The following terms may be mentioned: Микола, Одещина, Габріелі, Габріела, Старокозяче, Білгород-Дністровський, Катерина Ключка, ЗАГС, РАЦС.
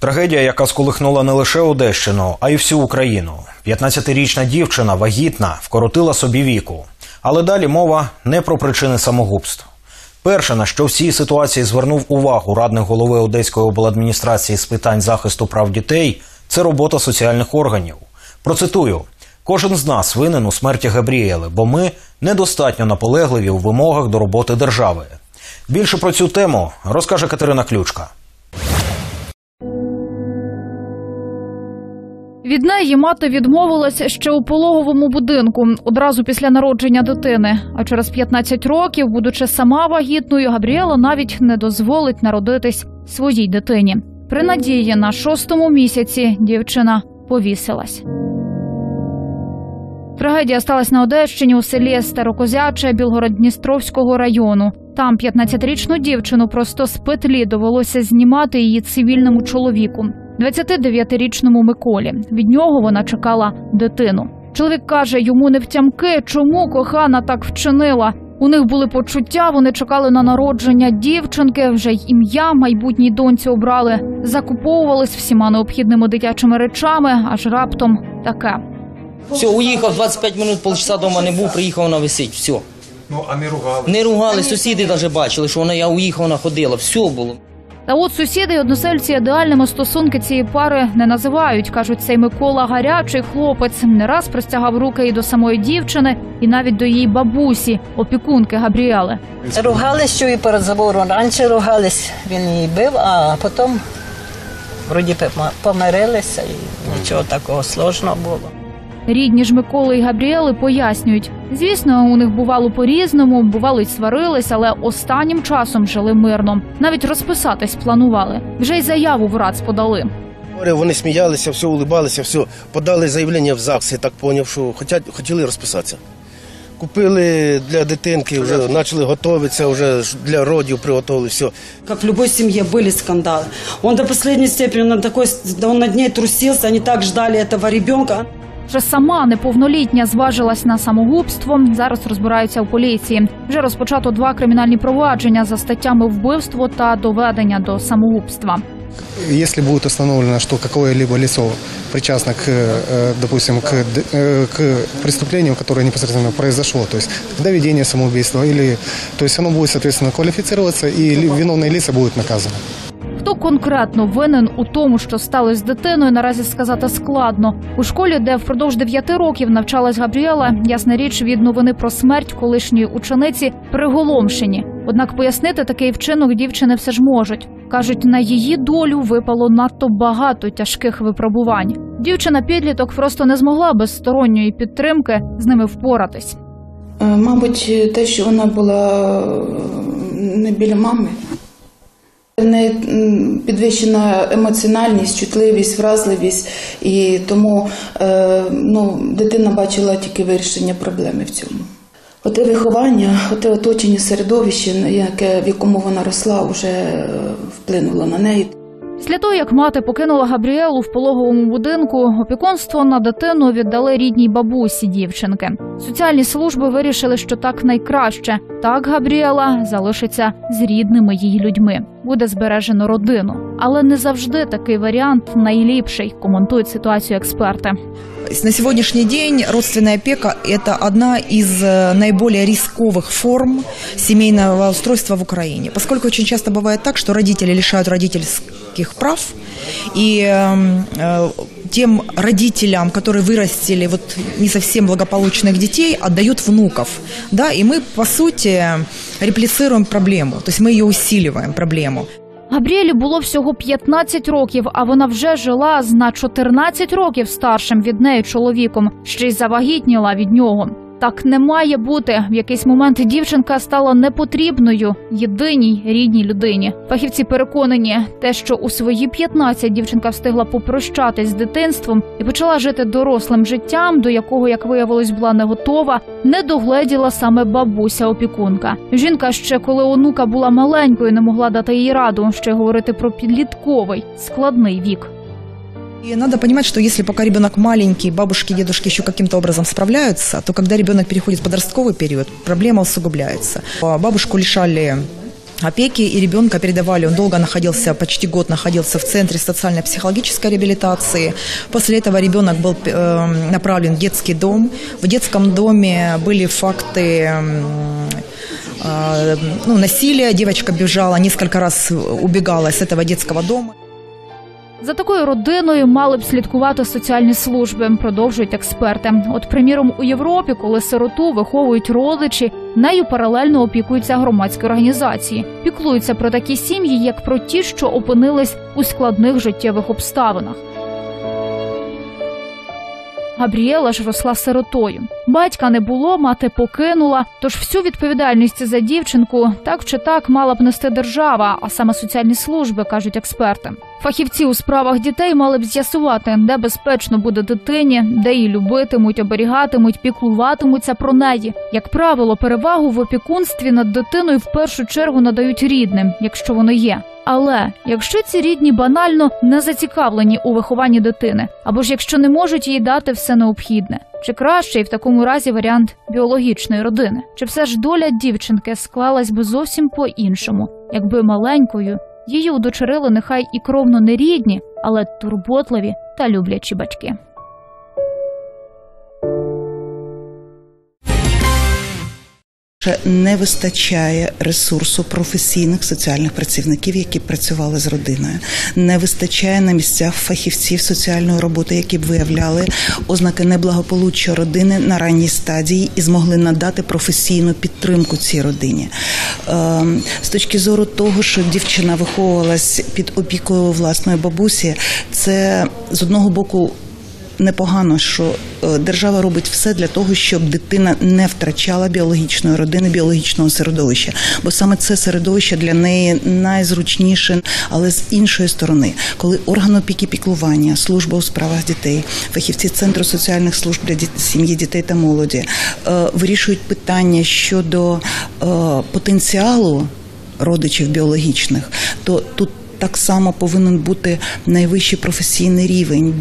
Трагедія, яка сколихнула не лише Одещину, а й всю Україну. 15-річна дівчина, вагітна, вкоротила собі віку. Але далі мова не про причини самогубств. Перше, на що в цій ситуації звернув увагу радник голови Одеської обладміністрації з питань захисту прав дітей, це робота соціальних органів. Процитую. «Кожен з нас винен у смерті Габріели, бо ми недостатньо наполегливі у вимогах до роботи держави». Більше про цю тему розкаже Катерина Ключка. Відна її мати відмовилась ще у пологовому будинку, одразу після народження дитини. А через 15 років, будучи сама вагітною, Габріела навіть не дозволить народитись своїй дитині. При надії на 6-му місяці дівчина повісилась. Трагедія сталася на Одещині у селі Старокозяче Білгород-Дністровського району. Там 15-річну дівчину просто з петлі довелося знімати її цивільному чоловіку, 29-річному Миколі. Від нього вона чекала дитину. Чоловік каже, йому не втямки, чому кохана так вчинила. У них були почуття, вони чекали на народження дівчинки, вже й ім'я майбутній доньці обрали. Закуповувались всіма необхідними дитячими речами, аж раптом таке. Все, уїхав, 25 хвилин, півчаса вдома не був, приїхав, вона висить, все. Ну, а не ругали? Не ругали, сусіди навіть бачили, що вона, я уїхав, вона ходила, все було. Та от сусіди й односельці ідеальними стосунки цієї пари не називають. Кажуть, цей Микола гарячий хлопець, не раз простягав руки і до самої дівчини, і навіть до її бабусі, опікунки Габріели. Ругались, що і перед забором раніше ругались, він її бив, а потім вроді помирилися, і нічого такого сложного було. Рідні ж Миколи і Габріели пояснюють. Звісно, у них бувало по-різному, бувало й сварились, але останнім часом жили мирно. Навіть розписатись планували. Вже й заяву в РАЦС подали. Вони сміялися, все улибалися, все. Подали заявлення в ЗАГС, я так зрозумів, що хотіли розписатися. Купили для дитинки, вже почали готуватися, вже для родів приготували, все. Як в будь-якій сім'ї були скандали. Він до останньої степені, він над нею трусився, вони так чекали цього дитинка. Вже сама неповнолітня зважилась на самогубство, зараз розбираються у поліції. Вже розпочато 2 кримінальні провадження за статтями вбивство та доведення до самогубства. Якщо буде встановлено, що якесь особа причасна, допустим, к преступлению, которое непосредственно произошло, то есть доведение самоубийства, или, то есть оно будет, соответственно, квалифицироваться, и виновные лица будут наказаны. Хто конкретно винен у тому, що сталося з дитиною, наразі сказати складно. У школі, де впродовж 9 років навчалась Габріела, ясна річ, від новини про смерть колишньої учениці приголомшені. Однак пояснити такий вчинок дівчини все ж можуть. Кажуть, на її долю випало надто багато тяжких випробувань. Дівчина-підліток просто не змогла без сторонньої підтримки з ними впоратись. Мабуть, те, що вона була не біля мами. В неї підвищена емоціональність, чутливість, вразливість, і тому дитина бачила тільки вирішення проблеми в цьому. Оте виховання, оте оточення середовище, в якому вона росла, вже вплинуло на неї. Після того, як мати покинула Габріелу в пологовому будинку, опікунство на дитину віддали рідній бабусі дівчинки. Соціальні служби вирішили, що так найкраще. Так Габріела залишиться з рідними її людьми. Буде збережено родину. Але не завжди такий варіант найліпший, коментують ситуацію експерти. На сьогоднішній день родственна опіка – це одна із найбільш ризикових форм сімейного устройства в Україні. Оскільки дуже часто буває так, що батьки лишають батьківських прав, і тим родителям, які виростили не зовсім благополучних дітей, віддають внуків. І ми, по суті, репліцируємо проблему, тобто ми її усилюємо, проблему. Габріелі було всього 15 років, а вона вже жила з на 14 років старшим від неї чоловіком, ще й завагітніла від нього. Так не має бути. В якийсь момент дівчинка стала непотрібною єдиній рідній людині. Фахівці переконані, те, що у свої 15 дівчинка встигла попрощатись з дитинством і почала жити дорослим життям, до якого, як виявилось, була не готова, не догледіла саме бабуся-опікунка. Жінка ще, коли онука була маленькою, не могла дати їй раду, ще говорити про підлітковий, складний вік. И надо понимать, что если пока ребенок маленький, бабушки и дедушки еще каким-то образом справляются, то когда ребенок переходит в подростковый период, проблема усугубляется. Бабушку лишали опеки, и ребенка передавали. Он долго находился, почти год находился в центре социально-психологической реабилитации. После этого ребенок был направлен в детский дом. В детском доме были факты насилия. Девочка бежала, несколько раз убегала с этого детского дома. За такою родиною мали б слідкувати соціальні служби, продовжують експерти. От, приміром, у Європі, коли сироту виховують родичі, нею паралельно опікуються громадські організації. Піклуються про такі сім'ї, як про ті, що опинились у складних життєвих обставинах. Габріела ж росла сиротою. Батька не було, мати покинула, тож всю відповідальність за дівчинку так чи так мала б нести держава, а саме соціальні служби, кажуть експерти. Фахівці у справах дітей мали б з'ясувати, де безпечно буде дитині, де її любитимуть, оберігатимуть, піклуватимуться про неї. Як правило, перевагу в опікунстві над дитиною в першу чергу надають рідним, якщо вони є. Але якщо ці рідні банально не зацікавлені у вихованні дитини, або ж якщо не можуть їй дати все необхідне, чи кращий в такому разі варіант біологічної родини? Чи все ж доля дівчинки склалась би зовсім по-іншому, якби маленькою її удочерили нехай і кровно не рідні, але турботливі та люблячі батьки? Не вистачає ресурсу професійних соціальних працівників, які б працювали з родиною. Не вистачає на місцях фахівців соціальної роботи, які б виявляли ознаки неблагополуччя родини на ранній стадії і змогли надати професійну підтримку цій родині. З точки зору того, що дівчина виховувалась під опікою власної бабусі, це, з одного боку, непогано, що держава робить все для того, щоб дитина не втрачала біологічної родини, біологічного середовища. Бо саме це середовище для неї найзручніше. Але з іншої сторони, коли органи опіки піклування, служба у справах дітей, фахівці Центру соціальних служб для сім'ї, дітей та молоді вирішують питання щодо потенціалу родичів біологічних, то тут так само повинен бути найвищий професійний рівень.